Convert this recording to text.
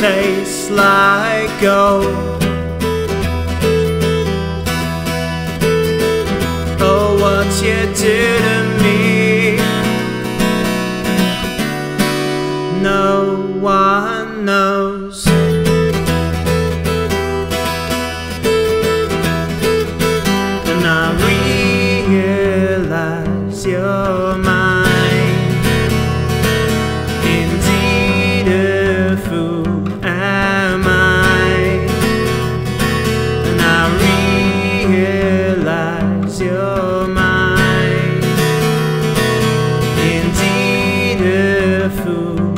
tastes like gold. Oh, what you do to me, no one knows. And I realize you're mine, indeed a fool am I. And I realize you're mine, indeed a fool.